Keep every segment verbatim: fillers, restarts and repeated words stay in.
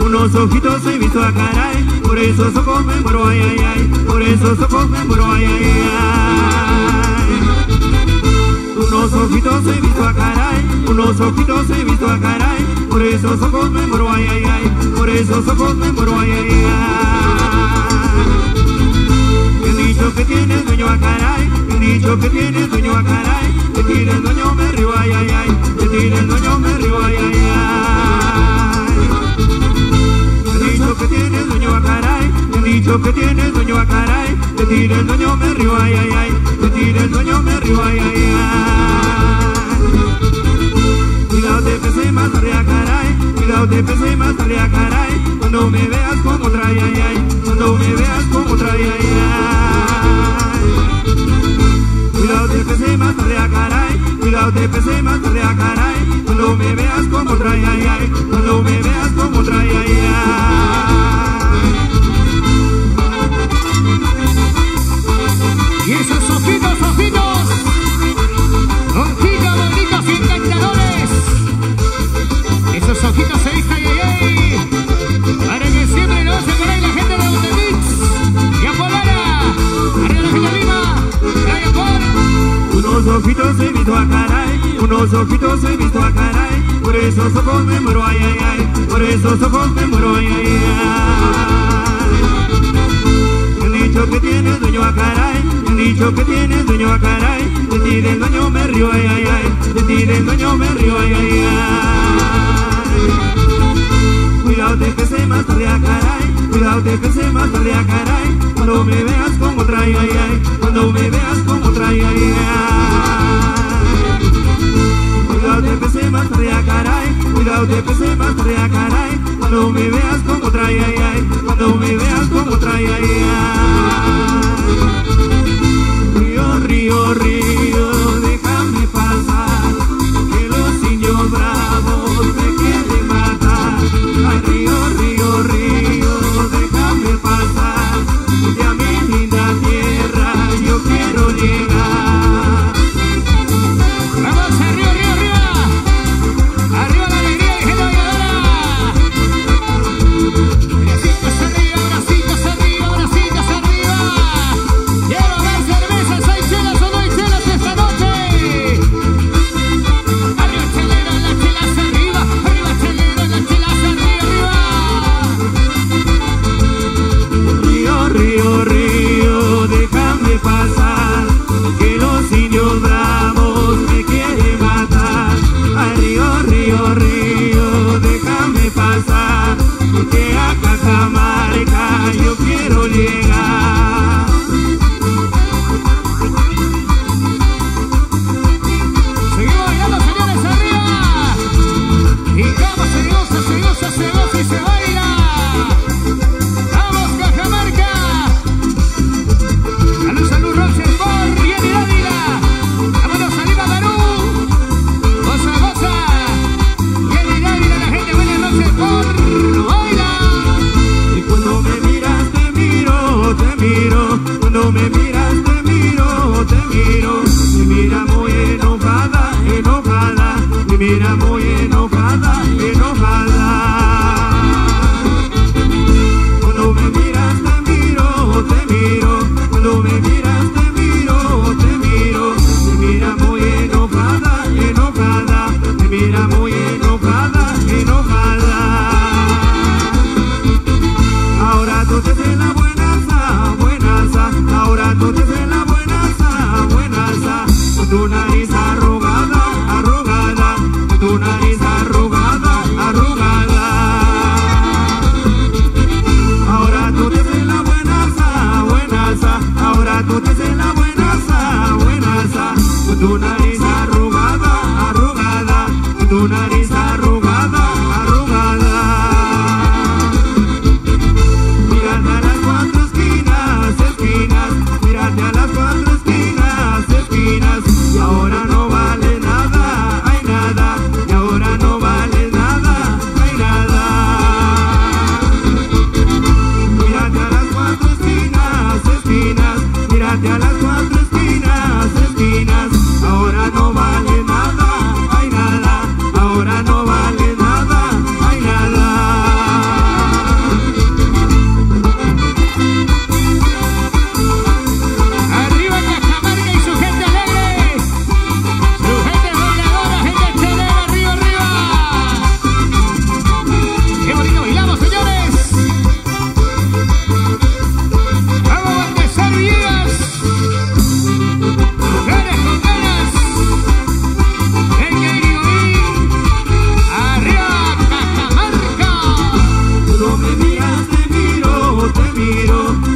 Unos ojitos he visto a caray, por esos ojos me muero, ay, ay, ay, por esos ojos me muero, ay, ay, ay. Unos ojitos he visto a caray, unos ojitos he visto a caray, por esos ojos me muero, ay, ay, ay, por esos ojos me muero, ay, ay, ay. El dicho que tiene dueño a caray, el dicho que tiene dueño a caray, que tiene el dueño me río, ay, ay, ay, que tiene el dueño me río, ay, ay, ay. Que tiene dueño a caray, me han dicho que tiene dueño a caray, te tira el dueño me río, ay, ay, ay, te tira el dueño me río, ay, ay, ay. Cuidado te pese más tarde a caray, cuidado te pese más tarde a caray, cuando me veas como trae, ay, ay, cuando me veas como trae, ay, ay. Cuidado te pese más tarde a caray, cuidado te pese más tarde a caray, cuando me veas como trae, ay, ay, cuando me veas como trae, ay, ay. Y esos ojitos, ojitos, ojitos bonitos y encantadores. Esos ojitos se dicen yayay, para que siempre nos se por ahí la gente de Autemix. Y a Polera, arriba la gente arriba, calla por. Unos ojitos he visto a caray, unos ojitos he visto a caray, por esos ojos me muero, ay, ay, ay, por esos ojos me muero, ay, ay, ay. El dicho que tiene dueño a caray, dicho que tiene dueño a caray, te tira el dueño me río, ay, ay, ay, te tira el dueño me río, ay, ay, ay. Cuidado de que se más tarde a caray, cuidado de que se más tarde a caray, cuando me veas como trae, ay, ay, cuando me veas como trae, ay, ay. Cuidado de que se más tarde a caray, cuidado de que se más tarde a caray, cuando me veas como trae, ay, ay, cuando me veas como trae, ay, ay. Río, río, déjame pasar, que los niños bravos me quieren matar. Ay, río, río, río, déjame pasar, que a mi linda tierra yo quiero llegar. ¡Vamos arriba, arriba, arriba! ¡Arriba la alegría de gente bailadora! ¡Bracitos arriba, bracitos arriba, bracitos arriba! ¡Ya no hay cervezas! Tú tu nariz arrugada, arrugada, tu nariz arrugada, arrugada. Mírate a las cuatro esquinas, esquinas, mírate a las cuatro esquinas, esquinas. Y ahora no vale nada, hay nada, y ahora no vale nada, hay nada. Mírate a las cuatro esquinas, esquinas, mírate a las cuatro esquinas, esquinas. Ahora no vale nada, hay nada, ahora no vale nada, hay nada. ¡Arriba Cajamarca y su gente alegre! ¡Su gente bailadora, gente chelera, arriba, arriba! ¡Qué bonito bailamos, señores! ¡Vamos a empezar vivas!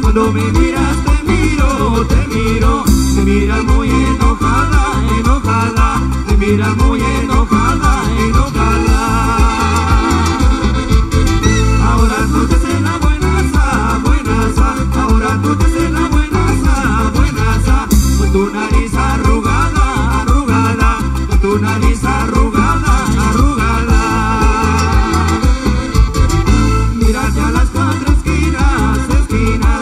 Cuando me miras te miro, te miro, te miras muy enojada, enojada, te miras muy enojada, enojada. Ahora tú te haces la buenaza, buenaza, ahora tú te haces la buenaza, buenaza, con tu nariz arrugada, arrugada, con tu nariz arrugada, arrugada. Mírate a las cuatro esquinas, esquinas.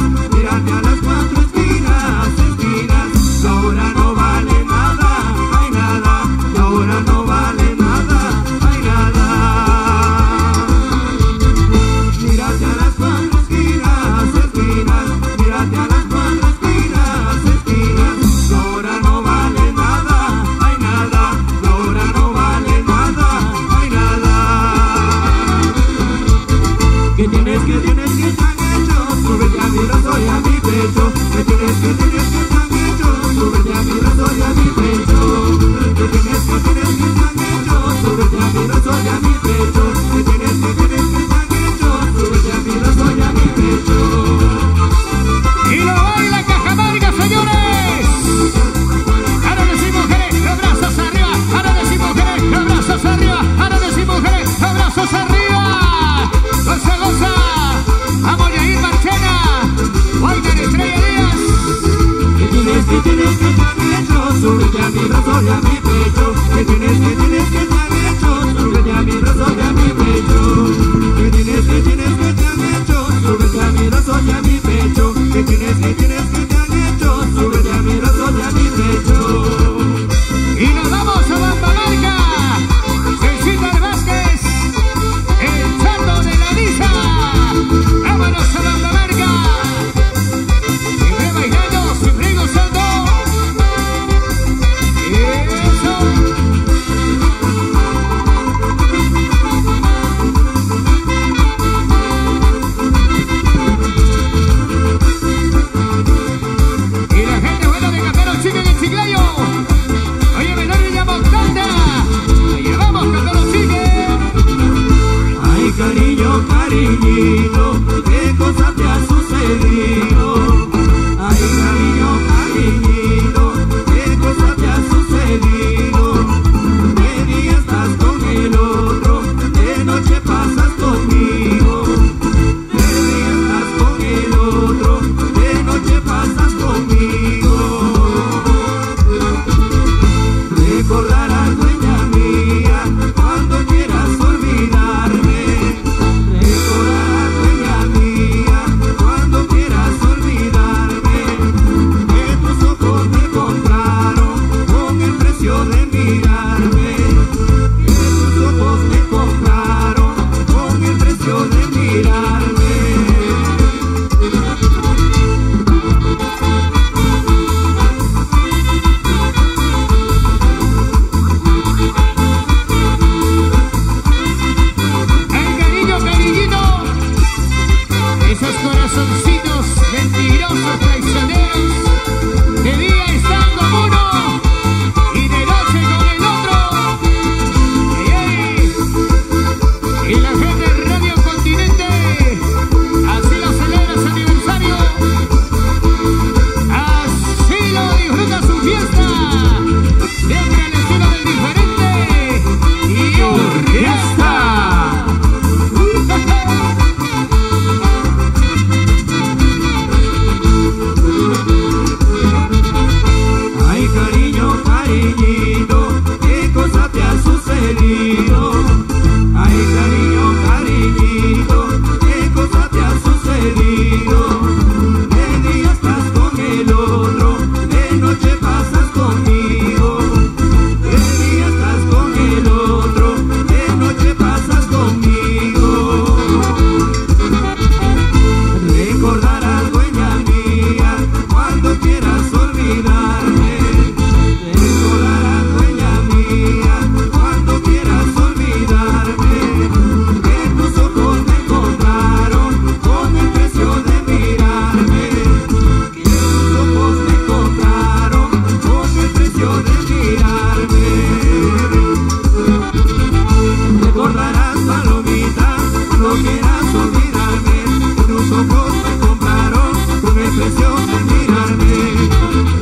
deseos de mirarme,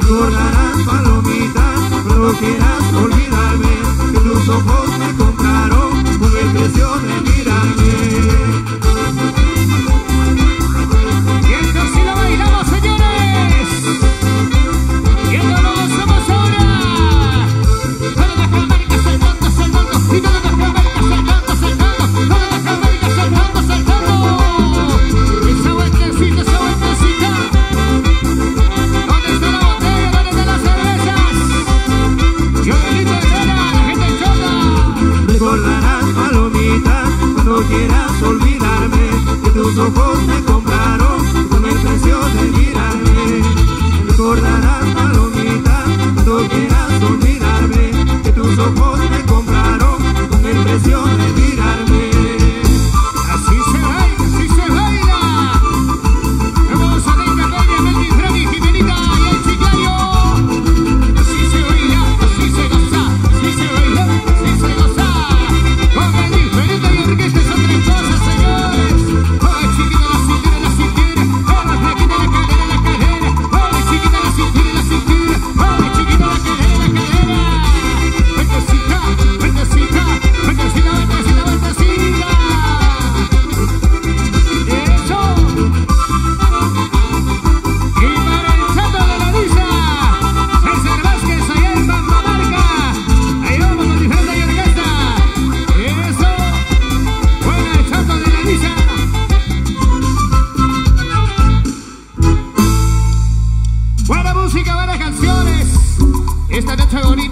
correrás palomitas, provocarás olvidarme, que tus ojos me compraron con el precio de mirarme. Y esto sí lo bailamos, señores, y esto lo gozamos ahora. Todas las Américas saltando, saltando, y todas las Américas saltando, saltando, todas las Américas saltando, saltando. Esa vueltecita, esa vueltecita. ¿Dónde está la botella? ¿Dónde están las cervezas? Yo grito Herrera, la gente chota. Recordarás palomitas cuando quieras olvidarme, que tus ojos me compraron con el precio de mirarme. Recordarás palomitas cuando quieras olvidarme, que tus ojos me compraron con el precio de mirarme. Así se va.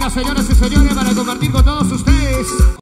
Señoras y señores, para compartir con todos